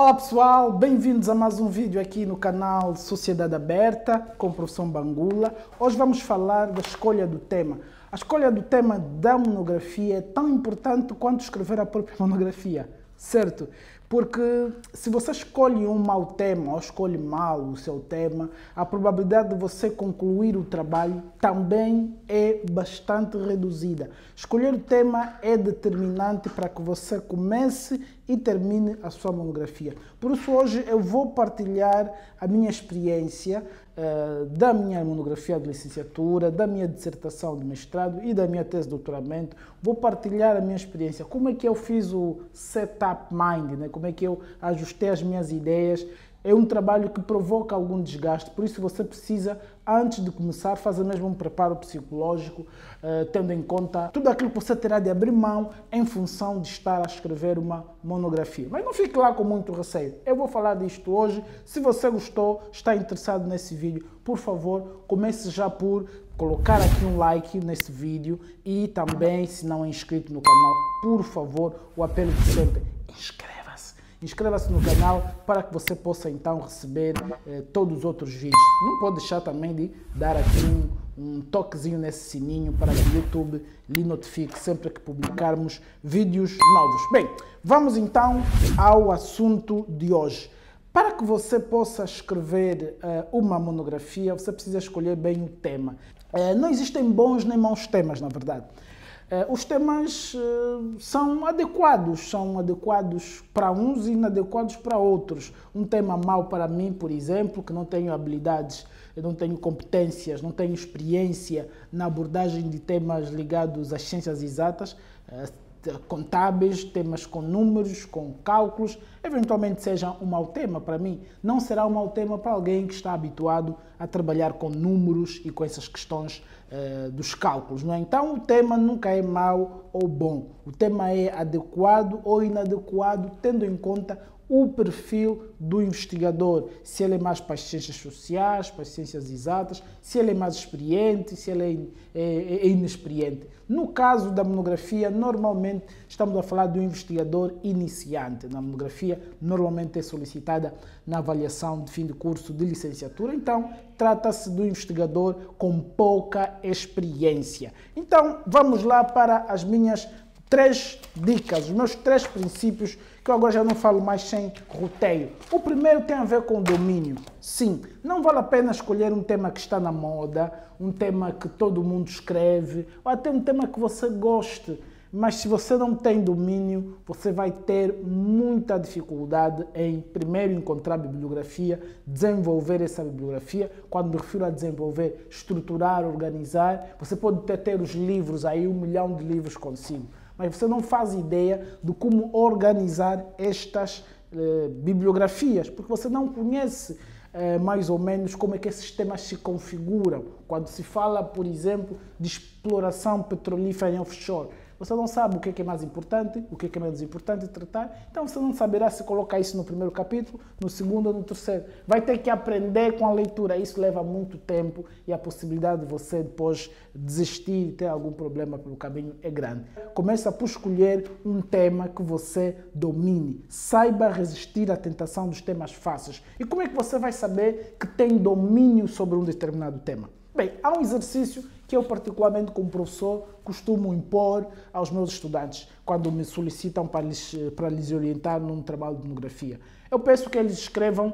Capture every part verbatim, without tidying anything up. Olá pessoal, bem-vindos a mais um vídeo aqui no canal Sociedade Aberta com o professor Mbangula. Hoje vamos falar da escolha do tema. A escolha do tema da monografia é tão importante quanto escrever a própria monografia, certo? Porque se você escolhe um mau tema ou escolhe mal o seu tema, a probabilidade de você concluir o trabalho também é bastante reduzida. Escolher o tema é determinante para que você comece e termine a sua monografia. Por isso hoje eu vou partilhar a minha experiência uh, da minha monografia de licenciatura, da minha dissertação de mestrado e da minha tese de doutoramento. Vou partilhar a minha experiência, como é que eu fiz o setup mind, né? Como é que eu ajustei as minhas ideias. É um trabalho que provoca algum desgaste, por isso você precisa, antes de começar, fazer mesmo um preparo psicológico, uh, tendo em conta tudo aquilo que você terá de abrir mão em função de estar a escrever uma monografia. Mas não fique lá com muito receio, eu vou falar disto hoje. Se você gostou, está interessado nesse vídeo, por favor, comece já por colocar aqui um like nesse vídeo e também, se não é inscrito no canal, por favor, o apelo de sempre, inscreva-se. Inscreva-se no canal para que você possa então receber eh, todos os outros vídeos. Não pode deixar também de dar aqui um, um toquezinho nesse sininho para que o YouTube lhe notifique sempre que publicarmos vídeos novos. Bem, vamos então ao assunto de hoje. Para que você possa escrever uh, uma monografia, você precisa escolher bem o tema. Uh, não existem bons nem maus temas, na verdade. Os temas são adequados, são adequados para uns e inadequados para outros. Um tema mau para mim, por exemplo, que não tenho habilidades, eu não tenho competências, não tenho experiência na abordagem de temas ligados às ciências exatas, contábeis, temas com números, com cálculos, eventualmente seja um mau tema para mim. Não será um mau tema para alguém que está habituado a trabalhar com números e com essas questões eh, dos cálculos, não é? Então o tema nunca é mau ou bom, o tema é adequado ou inadequado, tendo em conta o perfil do investigador, se ele é mais para as ciências sociais, para as ciências exatas, se ele é mais experiente, se ele é, é, é inexperiente. No caso da monografia, normalmente estamos a falar de um investigador iniciante. Na monografia, normalmente é solicitada na avaliação de fim de curso de licenciatura, então trata-se de um investigador com pouca experiência. Então, vamos lá para as minhas três dicas, os meus três princípios, que eu agora já não falo mais sem roteio. O primeiro tem a ver com domínio. Sim, não vale a pena escolher um tema que está na moda, um tema que todo mundo escreve, ou até um tema que você goste. Mas se você não tem domínio, você vai ter muita dificuldade em, primeiro, encontrar a bibliografia, desenvolver essa bibliografia. Quando me refiro a desenvolver, estruturar, organizar, você pode até ter os livros aí, um milhão de livros consigo, mas você não faz ideia de como organizar estas eh, bibliografias, porque você não conhece eh, mais ou menos como é que esses temas se configuram. Quando se fala, por exemplo, de exploração petrolífera em offshore, você não sabe o que é, que é mais importante, o que é, que é menos importante tratar, então você não saberá se colocar isso no primeiro capítulo, no segundo ou no terceiro. Vai ter que aprender com a leitura, isso leva muito tempo e a possibilidade de você depois desistir e ter algum problema pelo caminho é grande. Começa por escolher um tema que você domine, saiba resistir à tentação dos temas fáceis. E como é que você vai saber que tem domínio sobre um determinado tema? Bem, há um exercício que eu, particularmente como professor, costumo impor aos meus estudantes quando me solicitam para lhes, para lhes orientar num trabalho de monografia. Eu peço que eles escrevam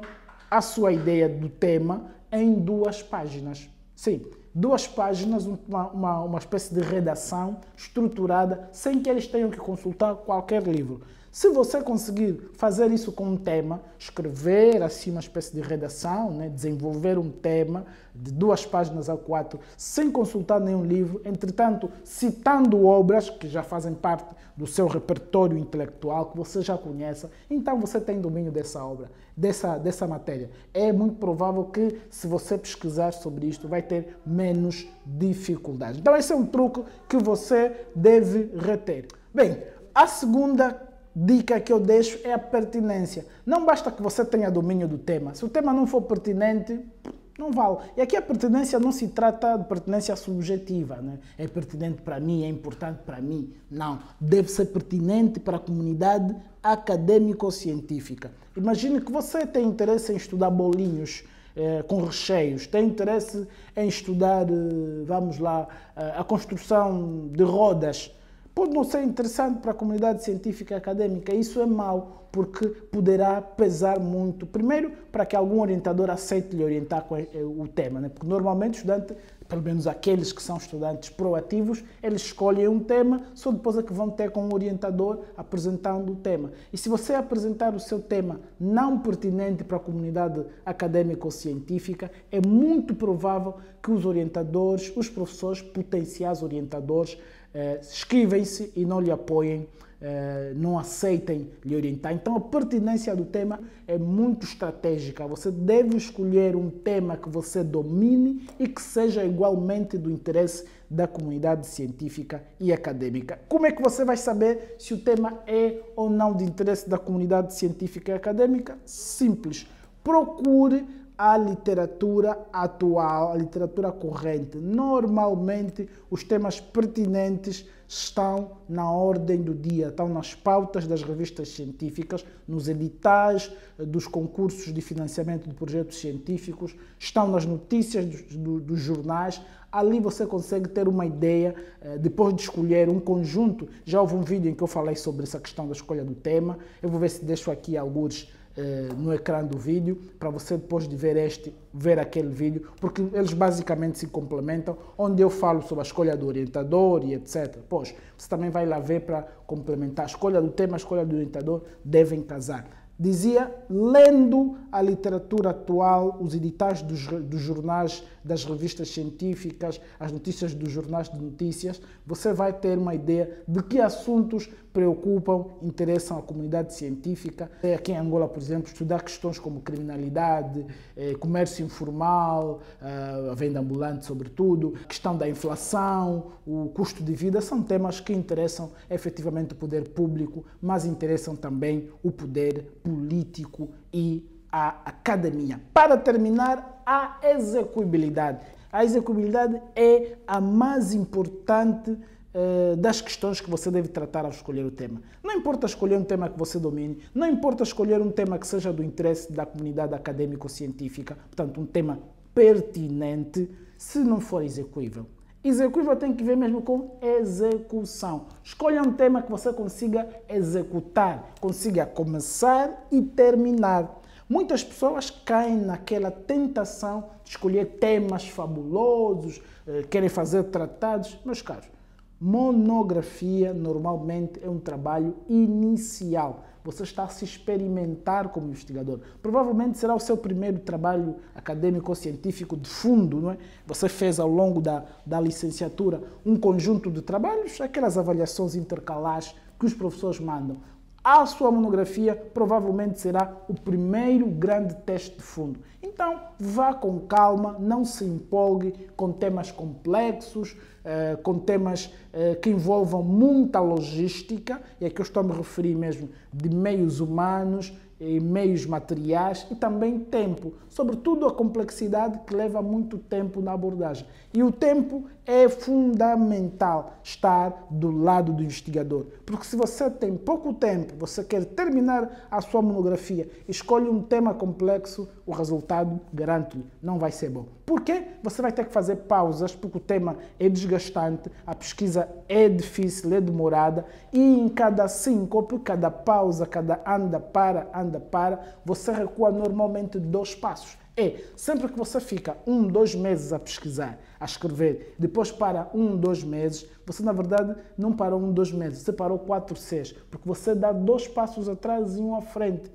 a sua ideia do tema em duas páginas. Sim, duas páginas, uma, uma, uma espécie de redação estruturada, sem que eles tenham que consultar qualquer livro. Se você conseguir fazer isso com um tema, escrever assim uma espécie de redação, né, desenvolver um tema de duas páginas a quatro, sem consultar nenhum livro, entretanto citando obras que já fazem parte do seu repertório intelectual, que você já conhece, então você tem domínio dessa obra, dessa, dessa matéria. É muito provável que, se você pesquisar sobre isto, vai ter menos dificuldades. Então esse é um truque que você deve reter. Bem, a segunda dica que eu deixo é a pertinência. Não basta que você tenha domínio do tema. Se o tema não for pertinente, Não vale. E aqui a pertinência não se trata de pertinência subjetiva, né? É pertinente para mim, é importante para mim. Não. Deve ser pertinente para a comunidade acadêmico-científica. Imagine que você tem interesse em estudar bolinhos eh, com recheios, tem interesse em estudar, eh, vamos lá, a construção de rodas. Pode não ser interessante para a comunidade científica e académica. Isso é mau, porque poderá pesar muito. Primeiro, para que algum orientador aceite lhe orientar com o tema, né? Porque normalmente o estudante, pelo menos aqueles que são estudantes proativos, eles escolhem um tema, só depois é que vão ter com um orientador apresentando o tema. E se você apresentar o seu tema não pertinente para a comunidade académica ou científica, é muito provável que os orientadores, os professores, potenciais orientadores, Eh, esquivem-se e não lhe apoiem, eh, não aceitem lhe orientar. Então a pertinência do tema é muito estratégica. Você deve escolher um tema que você domine e que seja igualmente do interesse da comunidade científica e académica. Como é que você vai saber se o tema é ou não de interesse da comunidade científica e académica? Simples. Procure a literatura atual, a literatura corrente. Normalmente, os temas pertinentes estão na ordem do dia, estão nas pautas das revistas científicas, nos editais dos concursos de financiamento de projetos científicos, estão nas notícias dos, do, dos jornais. Ali você consegue ter uma ideia, depois de escolher um conjunto. Já houve um vídeo em que eu falei sobre essa questão da escolha do tema. Eu vou ver se deixo aqui alguns no ecrã do vídeo, para você depois de ver este, ver aquele vídeo, porque eles basicamente se complementam, onde eu falo sobre a escolha do orientador e etcétera. Pois, você também vai lá ver para complementar. A escolha do tema, a escolha do orientador devem casar. Dizia, lendo a literatura atual, os editais dos, dos jornais, das revistas científicas, as notícias dos jornais de notícias, você vai ter uma ideia de que assuntos preocupam, interessam a comunidade científica. Aqui em Angola, por exemplo, estudar questões como criminalidade, comércio informal, a venda ambulante, sobretudo, a questão da inflação, o custo de vida, são temas que interessam efetivamente o poder público, mas interessam também o poder político e a academia. Para terminar, a execuibilidade. A execuibilidade é a mais importante das questões que você deve tratar ao escolher o tema. Não importa escolher um tema que você domine, não importa escolher um tema que seja do interesse da comunidade acadêmico-científica, portanto, um tema pertinente, se não for execuível. Execuível tem que ver mesmo com execução. Escolha um tema que você consiga executar, consiga começar e terminar. Muitas pessoas caem naquela tentação de escolher temas fabulosos, querem fazer tratados, meus caros. Monografia, normalmente, é um trabalho inicial. Você está a se experimentar como investigador. Provavelmente será o seu primeiro trabalho acadêmico ou científico de fundo, não é? Você fez ao longo da, da licenciatura um conjunto de trabalhos, aquelas avaliações intercalares que os professores mandam. A sua monografia provavelmente será o primeiro grande teste de fundo. Então, vá com calma, não se empolgue com temas complexos, eh, com temas eh, que envolvam muita logística, e aqui eu estou a me referir mesmo de meios humanos, e meios materiais e também tempo, sobretudo a complexidade que leva muito tempo na abordagem. E o tempo é fundamental estar do lado do investigador, porque se você tem pouco tempo, você quer terminar a sua monografia, escolhe um tema complexo, o resultado, garanto-lhe, não vai ser bom. Porquê? Você vai ter que fazer pausas, porque o tema é desgastante, a pesquisa é difícil, é demorada, e em cada síncope, cada pausa, cada anda para, anda para, você recua normalmente dois passos. É, sempre que você fica um, dois meses a pesquisar, a escrever, depois para um, dois meses, você na verdade não parou um, dois meses, você parou quatro, seis, porque você dá dois passos atrás e um à frente.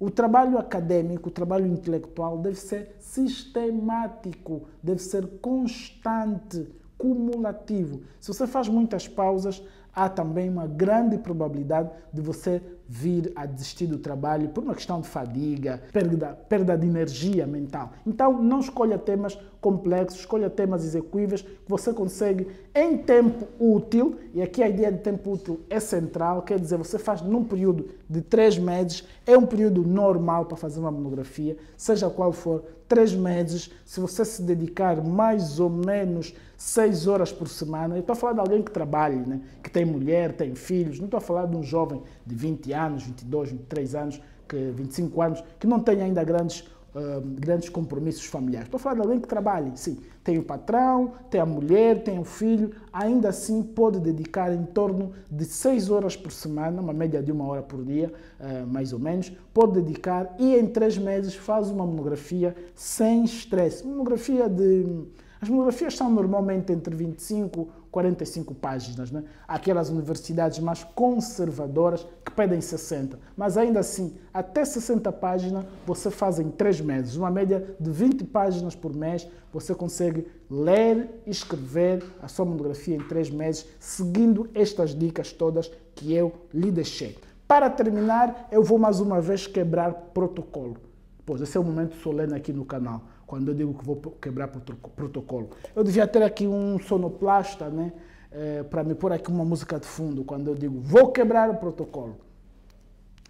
O trabalho acadêmico, o trabalho intelectual deve ser sistemático, deve ser constante, cumulativo. Se você faz muitas pausas, há também uma grande probabilidade de você vir a desistir do trabalho por uma questão de fadiga, perda, perda de energia mental. Então, não escolha temas complexos, escolha temas execuíveis que você consegue em tempo útil, e aqui a ideia de tempo útil é central, quer dizer, você faz num período de três meses, é um período normal para fazer uma monografia, seja qual for, três meses, se você se dedicar mais ou menos seis horas por semana. Eu estou a falar de alguém que trabalha, né? Que tem mulher, tem filhos, não estou a falar de um jovem de vinte anos, vinte e dois, vinte e três anos, que, vinte e cinco anos, que não tem ainda grandes, uh, grandes compromissos familiares. Estou a falar de alguém que trabalha, sim, tem o patrão, tem a mulher, tem o filho, ainda assim pode dedicar em torno de seis horas por semana, uma média de uma hora por dia, uh, mais ou menos, pode dedicar e em três meses faz uma monografia sem estresse. Monografia de... As monografias são normalmente entre vinte e cinco e quarenta e cinco páginas, né? Aquelas universidades mais conservadoras que pedem sessenta, mas ainda assim, até sessenta páginas você faz em três meses, uma média de vinte páginas por mês, você consegue ler e escrever a sua monografia em três meses, seguindo estas dicas todas que eu lhe deixei. Para terminar, eu vou mais uma vez quebrar protocolo. Pois esse é um momento solene aqui no canal, quando eu digo que vou quebrar protocolo. Eu devia ter aqui um sonoplasta, né? É, para me pôr aqui uma música de fundo, quando eu digo, vou quebrar o protocolo.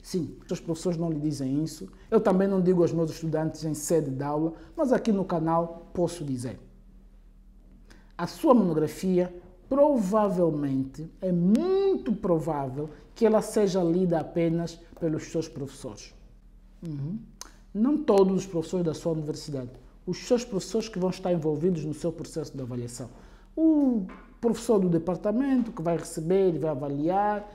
Sim, as pessoas não lhe dizem isso. Eu também não digo aos meus estudantes em sede de aula, mas aqui no canal posso dizer. A sua monografia, provavelmente, é muito provável que ela seja lida apenas pelos seus professores. Uhum. Não todos os professores da sua universidade. Os seus professores que vão estar envolvidos no seu processo de avaliação. O professor do departamento que vai receber e vai avaliar,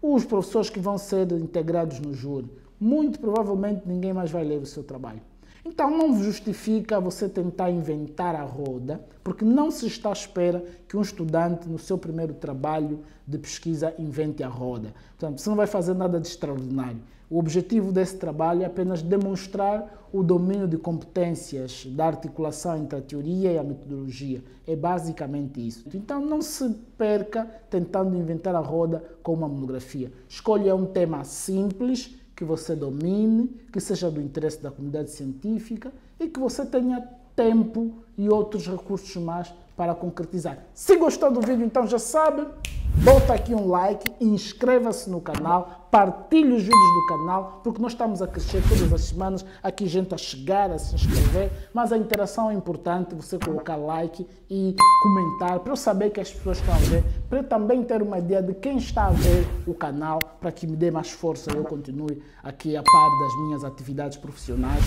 os professores que vão ser integrados no júri. Muito provavelmente ninguém mais vai ler o seu trabalho. Então não justifica você tentar inventar a roda, porque não se está à espera que um estudante, no seu primeiro trabalho de pesquisa, invente a roda. Portanto, você não vai fazer nada de extraordinário. O objetivo desse trabalho é apenas demonstrar o domínio de competências da articulação entre a teoria e a metodologia. É basicamente isso. Então não se perca tentando inventar a roda com uma monografia. Escolha um tema simples, que você domine, que seja do interesse da comunidade científica e que você tenha tempo e outros recursos mais para concretizar. Se gostou do vídeo, então já sabe, bota aqui um like, inscreva-se no canal, partilhe os vídeos do canal, porque nós estamos a crescer todas as semanas, aqui gente a chegar, a se inscrever, mas a interação é importante, você colocar like e comentar, para eu saber que as pessoas estão a ver, para eu também ter uma ideia de quem está a ver o canal, para que me dê mais força e eu continue aqui a par das minhas atividades profissionais,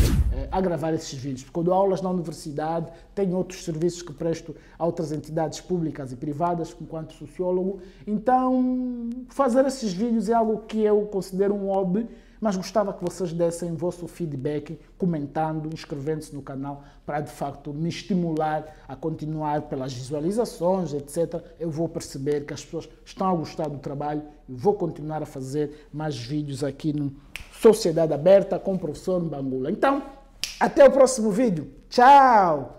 a gravar esses vídeos, porque eu dou aulas na universidade, tenho outros serviços que presto a outras entidades públicas e privadas, enquanto sociólogo. Então, fazer esses vídeos é algo que eu considero um hobby, mas gostava que vocês dessem vosso feedback, comentando, inscrevendo-se no canal, para de facto me estimular a continuar pelas visualizações, etcétera. Eu vou perceber que as pessoas estão a gostar do trabalho e vou continuar a fazer mais vídeos aqui no Sociedade Aberta com o professor Mbangula. Então, até o próximo vídeo. Tchau!